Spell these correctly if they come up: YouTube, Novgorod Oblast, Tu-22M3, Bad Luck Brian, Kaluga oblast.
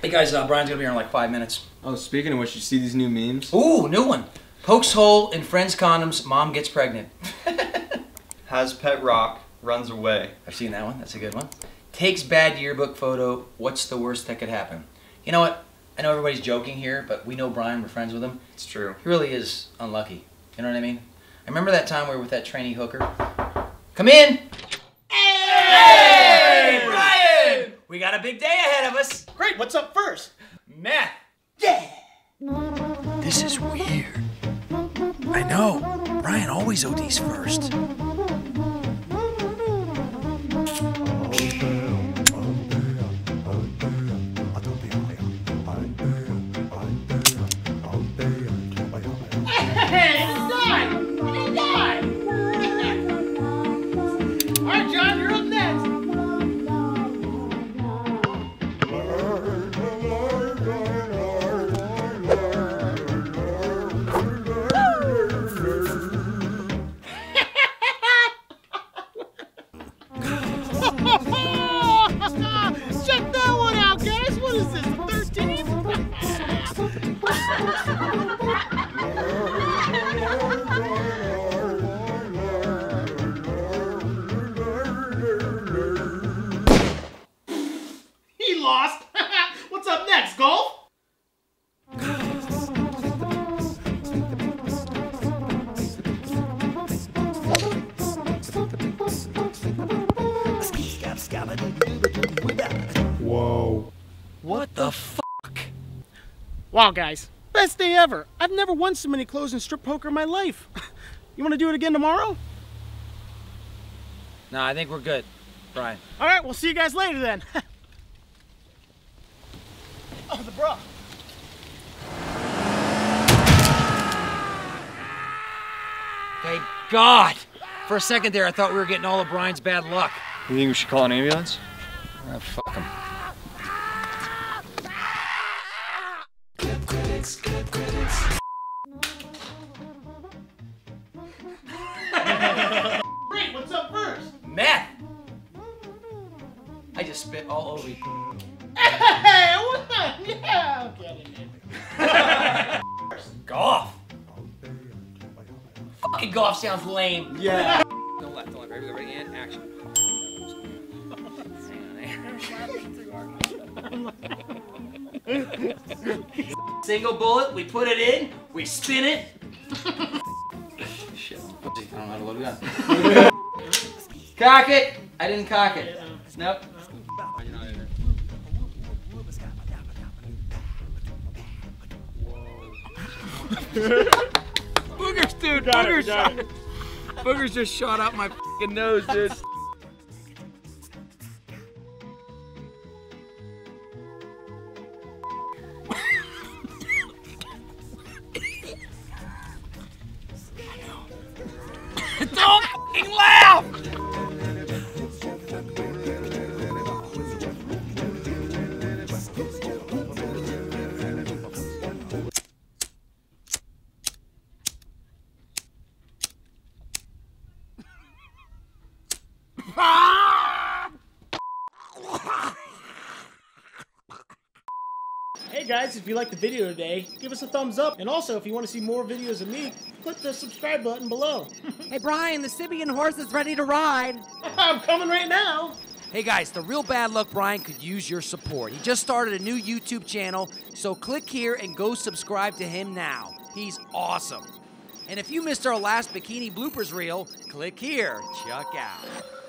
Hey guys, Brian's gonna be here in like 5 minutes. Oh, speaking of which, you see these new memes? Ooh, new one. Pokes hole in friend's condoms, mom gets pregnant. Has pet rock, runs away. I've seen that one, that's a good one. Takes bad yearbook photo, what's the worst that could happen? You know what, I know everybody's joking here, but we know Brian, we're friends with him. It's true. He really is unlucky, you know what I mean? I remember that time we were with that trainee hooker. Come in! Hey, Brian! We got a big day ahead of us. Great, what's up first? Math. Yeah! This is weird. I know, Brian always ODs first. Check that one out, guys. What is this, 13? He lost. What's up next, golf? Whoa. What the fuck? Wow, guys. Best day ever. I've never won so many clothes in strip poker in my life. You want to do it again tomorrow? No, I think we're good, Brian. All right, we'll see you guys later then. Oh, the bra. Thank God. For a second there, I thought we were getting all of Brian's bad luck. You think we should call an ambulance? Oh, fuck him. Great, what's up first? Math! I just spit all over you. Hey, what the? Yeah, okay, I didn't first. Golf. Fucking golf sounds lame. Yeah. No left, no left. Right, right hand, action. Single bullet, we put it in, we spin it. Shit. I don't know how to load it up. Cock it! I didn't cock it. Nope. Boogers, dude! Boogers just shot out my f***ing nose, dude. Don't f***ing laugh! Hey guys, if you liked the video today, give us a thumbs up. And also, if you want to see more videos of me, click the subscribe button below. Hey Brian, the Sibian horse is ready to ride. I'm coming right now. Hey guys, the real Bad Luck Brian could use your support. He just started a new YouTube channel, so click here and go subscribe to him now. He's awesome. And if you missed our last bikini bloopers reel, click here. Check out.